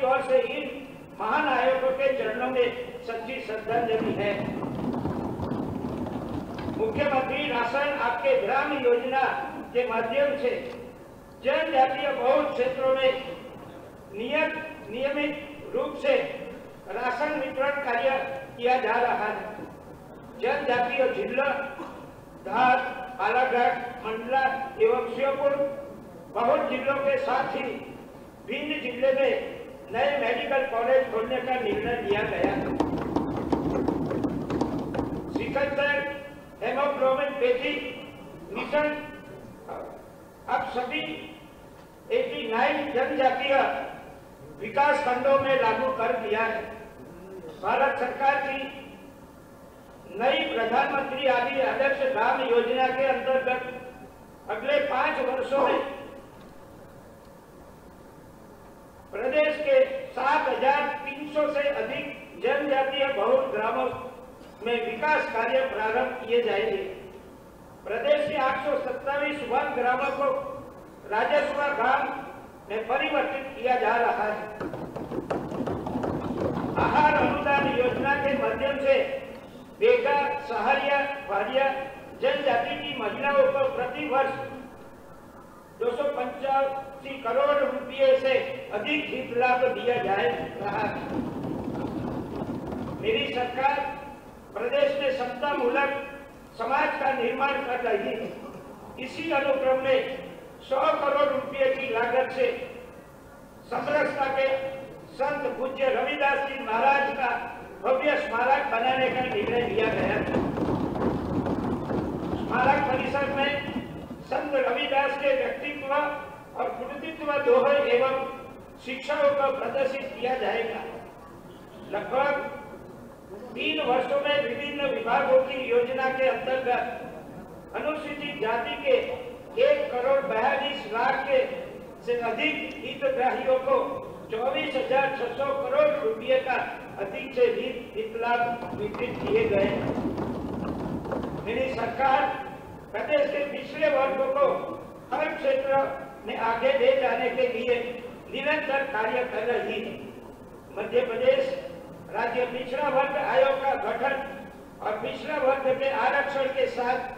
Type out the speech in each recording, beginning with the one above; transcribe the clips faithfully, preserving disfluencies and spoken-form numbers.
की ओर से इन महान आयोगों के चरणों में सच्ची श्रद्धांजलि है। मुख्यमंत्री राशन आपके ग्राम योजना के माध्यम से जनजातीय बहुल क्षेत्रों में नियत नियमित रूप से राशन वितरण कार्य किया जा रहा है। जनजातीय जिला धार, बालाघाट, मंडला एवं श्योपुर बहुत जिलों के साथ ही भिन्न जिले में नए मेडिकल कॉलेज खोलने का निर्णय लिया गया। सिकलसेल हेमोग्लोबिनोपैथी मिशन अब सभी नवासी जनजातीय विकास खंडों में लागू कर दिया है। भारत सरकार की नई प्रधानमंत्री आदि आदर्श ग्राम योजना के अंतर्गत अगले पांच वर्षों में प्रदेश के सात हजार तीन सौ से अधिक जनजातीय बहुल ग्रामों में विकास कार्य प्रारंभ किए जाएंगे। प्रदेश के आठ सौ सत्तावीस वन ग्रामों को राजस्व ग्राम में परिवर्तित किया जा रहा है। आहार अनुदान योजना के माध्यम से बेघा, सहारिया, भारिया जनजाति की महिलाओं को प्रति वर्ष दो सौ पचासी करोड़ रुपये से अधिक हित लाभ दिया जा रहा है। मेरी सरकार प्रदेश में समतामूलक समाज का निर्माण कर रही है। इसी अनुक्रम में सौ करोड़ रुपये की लागत से समरसता के संत पूज्य रविदास जी महाराज का भव्य स्मारक बनाने का निर्णय लिया गया। स्मारक परिसर में संत रविदास के व्यक्तित्व और कृतित्व दोहे एवं शिक्षाओं को प्रदर्शित किया जाएगा। लगभग तीन वर्षों में विभिन्न विभागों की योजना के अंतर्गत अनुसूचित जाति के एक करोड़ बयालीस लाख के से अधिक हितग्राहियों को चौबीस हजार छह सौ करोड़ रुपये का अधिक से अधिक हित लाभ वितरित किए गए। मेरी सरकार प्रदेश के पिछड़े वर्गों को हर क्षेत्र में आगे ले जाने के लिए निरंतर कार्य कर रही है। मध्य प्रदेश राज्य पिछड़ा वर्ग आयोग का गठन और पिछड़ा वर्ग के आरक्षण के साथ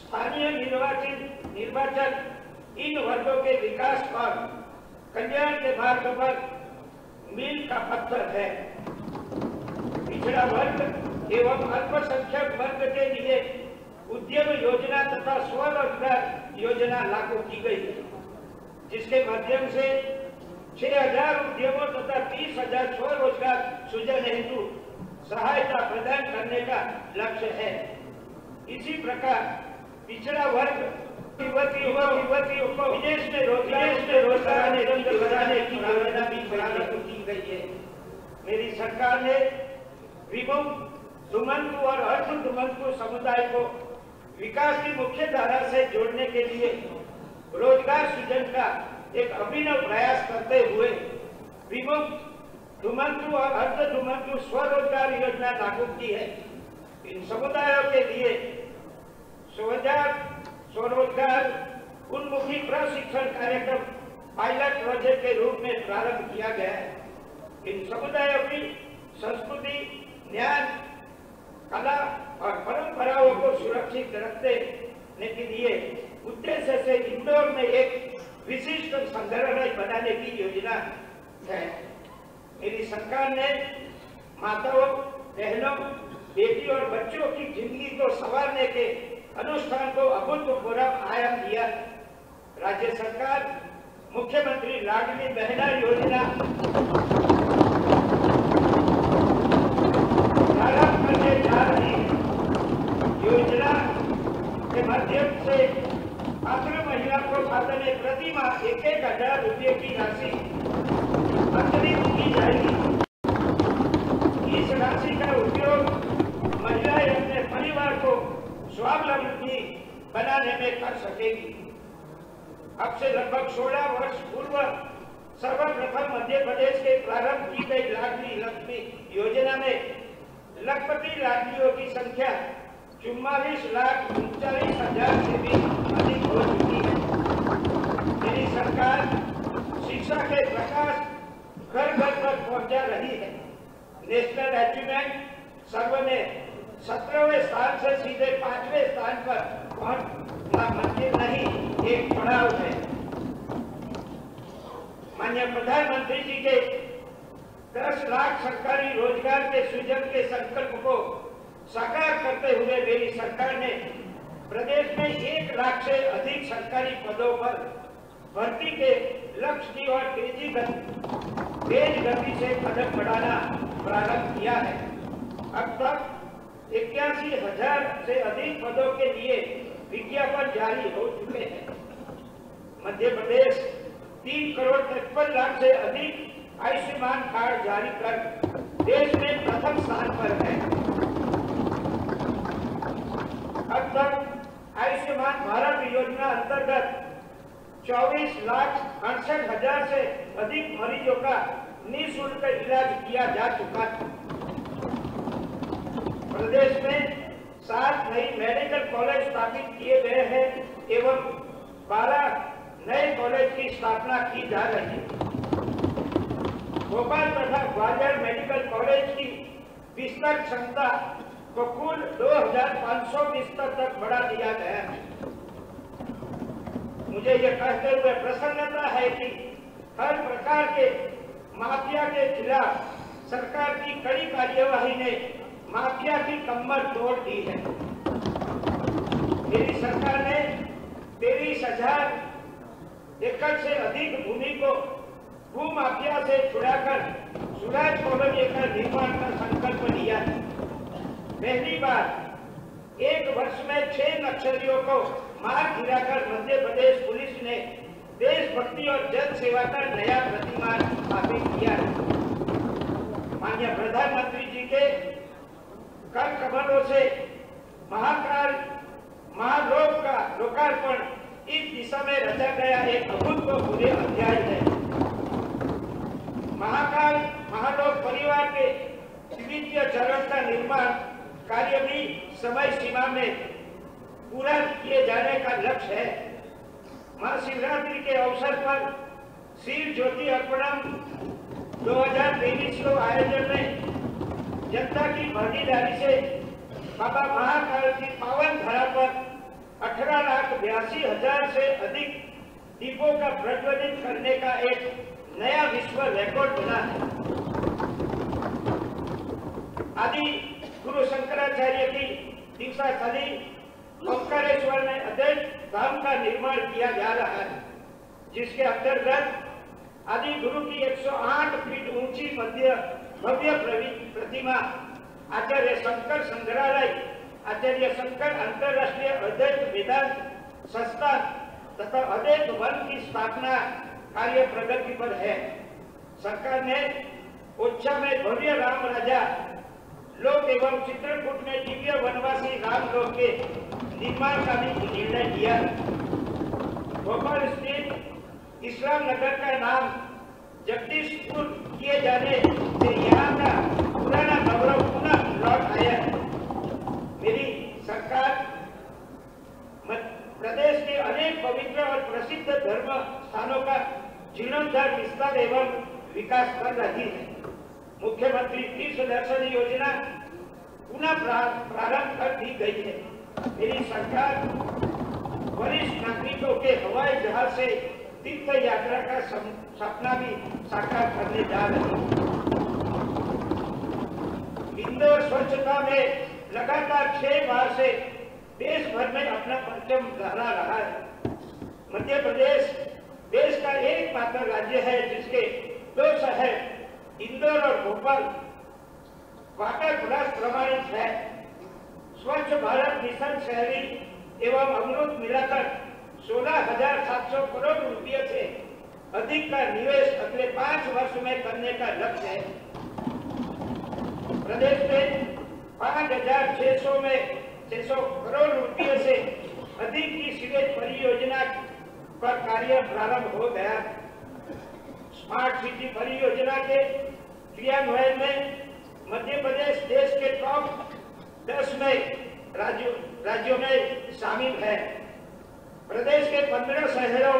स्थानीय निर्वाचित निर्वाचन इन वर्गों के विकास और कल्याण के मार्ग पर मील का पत्थर है। पिछड़ा वर्ग एवं अल्पसंख्यक वर्ग के लिए उद्यम योजना तथा स्वरोजगार योजना लागू की गई, जिसके माध्यम से छह हजार उद्यमों तथा तीस हजार स्वरोजगार सृजन हेतु सहायता प्रदान करने का लक्ष्य है। इसी प्रकार पिछड़ा वर्ग युवतियों को विदेश में रोजगार बढ़ाने की योजना भी प्रारंभ की गई है। मेरी सरकार ने विमुक्त, दुमंतु और अर्ध दुमंतु समुदाय को विकास की मुख्य धारा से जोड़ने के लिए रोजगार सृजन का एक अभिनव प्रयास करते हुए विमुक्त, दुमंतु और अर्ध दुमंतु स्वरोजगार योजना लागू की है। इन समुदायों के लिए स्वरोजगार उन्मुखी प्रशिक्षण कार्यक्रम पायलट प्रोजेक्ट के रूप में प्रारंभ किया गया है। इन समुदायों की संस्कृति, ज्ञान, कला और परंपराओं को सुरक्षित रखने के लिए उद्देश्य से इंदौर में एक विशिष्ट संग्रहालय बनाने की योजना है। मेरी सरकार ने माताओं, बहनों, बेटी और बच्चों की जिंदगी को संवारने के अनुष्ठान को अभूतपूर्व आयाम दिया। राज्य सरकार मुख्यमंत्री लाडली बहना योजना प्रारंभ करने जा रही है। योजना के माध्यम से पात्र महिला को खाते में प्रति माह एक एक हजार रुपये की राशि अंतरित की जाएगी। इस राशि का उपयोग महिलाएं अपने परिवार को स्वावलंबी बनाने में कर सकेगी। अब से लगभग सोलह वर्ष पूर्व सर्वप्रथम मध्य प्रदेश के प्रारंभ की गई लाडली लक्ष्मी योजना में लखपति लाडलियों की संख्या चौवालीस लाख उनचालीस हजार से भी अधिक हो चुकी है। मेरी सरकार शिक्षा के प्रकाश घर घर तक पहुंचा रही है। नेशनल अचीवमेंट सर्वे में सत्रहवें स्थान से सीधे पांचवें स्थान पर पहुंचना मुमकिन नहीं, एक पड़ाव है। माननीय प्रधानमंत्री जी के दस लाख सरकारी रोजगार के सृजन के संकल्प को साकार करते हुए मेरी सरकार ने प्रदेश में एक लाख से अधिक सरकारी पदों पर भर्ती के लक्ष्य की और तेजी तेज गति से कदम बढ़ाना प्रारंभ किया है। अब तक इक्यासी हजार से अधिक पदों के लिए विज्ञापन जारी हो चुके हैं। मध्य प्रदेश तीन करोड़ तिरपन लाख से अधिक आयुष्मान कार्ड जारी कर देश में प्रथम स्थान पर है। अब तक आयुष्मान भारत योजना अंतर्गत चौबीस लाख अड़सठ हजार से अधिक मरीजों का निःशुल्क इलाज किया जा चुका है। प्रदेश में सात नई मेडिकल कॉलेज स्थापित किए गए हैं एवं बारह नए कॉलेज की स्थापना की जा रही है। भोपाल तथा ग्वालियर मेडिकल कॉलेज की बिस्तर क्षमता को कुल दो हजार पाँच सौ बिस्तर तक बढ़ा दिया गया है। मुझे ये कहते हुए प्रसन्नता है कि हर प्रकार के माफिया के खिलाफ सरकार की कड़ी कार्यवाही ने माफिया की कमर तोड़ दी है। मेरी सरकार ने तेईस हजार एकड़ से अधिक भूमि को भू माफिया से छुड़ाकर सुराज कॉलोनी का निर्माण का संकल्प लिया है। पहली बार एक वर्ष में छह नक्सलियों को मार गिराकर मध्य प्रदेश पुलिस ने देशभक्ति और जन सेवा का नया प्रतिमान स्थापित किया है। माननीय प्रधानमंत्री जी के कर कमलों से महाकाल महारोग का लोकार्पण इस दिशा में रचा गया एक अभूतपूर्व अध्याय है। महाकाल महारोग परिवार के द्वितीय चरण का निर्माण कार्य भी समय सीमा में पूरा किए जाने का लक्ष्य है। महाशिवरात्रि के अवसर पर शिव ज्योति अर्पणम दो हजार तेईस के आयोजन में जनता की भागीदारी से बाबा महाकाल की पावन धारा पर अठारह लाख बयासी हजार से अधिक दीपों का प्रज्वलित करने का एक नया विश्व रिकॉर्ड बना है। आदि गुरु शंकराचार्य की दीक्षास्थली ओंकारेश्वर में अद्वैत धाम का निर्माण किया जा रहा है, जिसके अंतर्गत आदि गुरु की एक सौ आठ फीट ऊंची भव्य प्रतिमा आचार्य शंकर संग्रहालय, आचार्य शंकर अंतरराष्ट्रीय अद्वैत वेदांत संस्थान तथा अद्वैत वन की स्थापना कार्य प्रगति पर है। सरकार ने ओरछा में भव्य राम राजा लोक एवं चित्रकूट में दिव्य वनवासी राम लोक के निर्माण का भी निर्णय लिया। भोपाल स्थित इस्लाम नगर का नाम जगदीशपुर किए जाने से यहाँ का पुराना गौरव पुनः लौट आया है। मेरी सरकार प्रदेश के अनेक पवित्र और प्रसिद्ध धर्म स्थानों का जीर्णोद्धार विस्तार एवं विकास कर रही है। मुख्यमंत्री तीर्थ दर्शन योजना पुनः प्रारंभ कर दी गई है। मेरी सरकार वरिष्ठ नागरिकों के हवाई जहाज से तीर्थ यात्रा का सपना भी साकार करने जा रही है। इंदौर स्वच्छता में लगातार छह बार से देश भर में अपना परचम लहरा रहा है। मध्य प्रदेश देश का एकमात्र राज्य है जिसके दो शहर इंदौर और भोपाल वाटर प्लस प्रमाणित है। स्वच्छ भारत मिशन शहरी एवं अमृत मिलाकर सोलह हजार सात सौ करोड़ रुपये से अधिक का निवेश अगले पांच वर्ष में करने का लक्ष्य है। प्रदेश में पाँच हजार छह सौ में छह सौ करोड़ रुपये से अधिक की सीवेज परियोजना पर कार्य प्रारंभ हो गया। स्मार्ट सिटी परियोजना के क्रियान्वयन में मध्य प्रदेश देश के टॉप दस में राज्यों राज्यों में शामिल है। प्रदेश के पंद्रह शहरों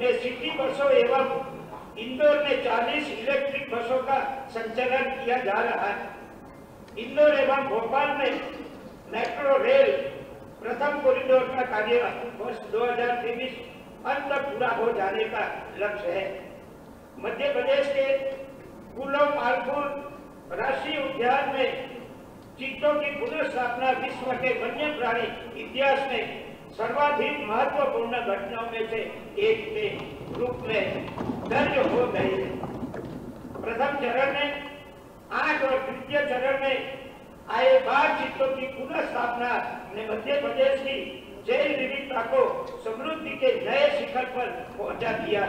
में सिटी बसों एवं इंदौर में चालीस इलेक्ट्रिक बसों का संचालन किया जा रहा है। इंदौर एवं भोपाल में मेट्रो रेल प्रथम कॉरिडोर का कार्य वर्ष दो हजार तेईस अंत पूरा हो जाने का लक्ष्य है। मध्य प्रदेश के पुलों पालपुर राष्ट्रीय उद्यान में चीतों की पुनर्स्थापना विश्व के वन्य प्राणी इतिहास में सर्वाधिक महत्वपूर्ण घटनाओं में से एक के रूप में दर्ज हो गई है। प्रथम चरण में आठ और तृतीय चरण में आए बार चीतों की पुनर्स्थापना ने मध्य प्रदेश की जैव विविधता को समृद्धि के नए शिखर पर पहुंचा दिया।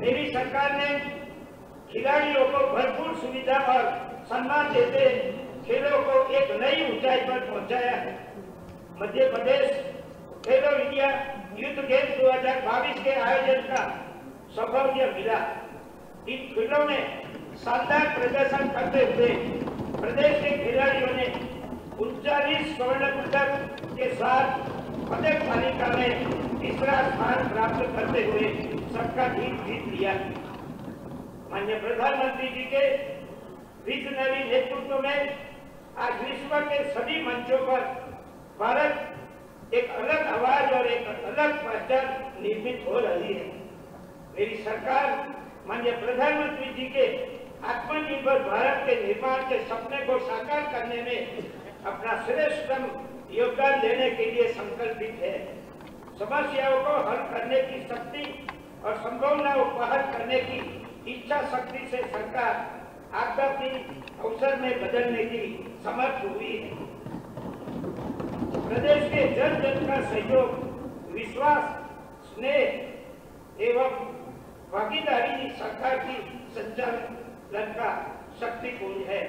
मेरी सरकार ने खिलाड़ियों को भरपूर सुविधा और सम्मान देते खेलों को एक नई ऊंचाई पर पहुंचाया है। मध्य प्रदेश खेलो इंडिया यूथ गेम दो हजार बाईस के आयोजन का सौभाग्य मिला। इन खेलों में शानदार प्रदर्शन करते हुए प्रदेश के खिलाड़ियों ने उनचालीस स्वर्ण पदक के साथ पदक तालिका में तीसरा स्थान प्राप्त करते हुए सबका दिल जीत लिया। माननीय प्रधानमंत्री जी के विजनरी नेतृत्व में आज विश्व के सभी मंचों पर भारत एक अलग आवाज और एक अलग पहचान निर्मित हो रही है। मेरी सरकार माननीय प्रधानमंत्री जी के आत्मनिर्भर भारत के निर्माण के सपने को साकार करने में अपना श्रेष्ठतम योगदान देने के लिए संकल्पित है। समस्याओं को हल करने की शक्ति और संभावनाओं को हल करने की इच्छा शक्ति से सरकार आपदा की अवसर में बदलने की समर्थ हुई है। प्रदेश के जन जन का सहयोग, विश्वास, स्नेह एवं भागीदारी सरकार की संचालन का शक्तिपुंज है।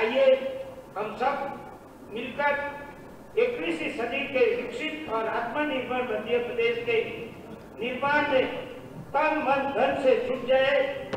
आइए हम सब मिलकर इक्कीसवीं सदी के विकसित और आत्मनिर्भर मध्य प्रदेश के निर्माण में तन मन धन से जुट जाए।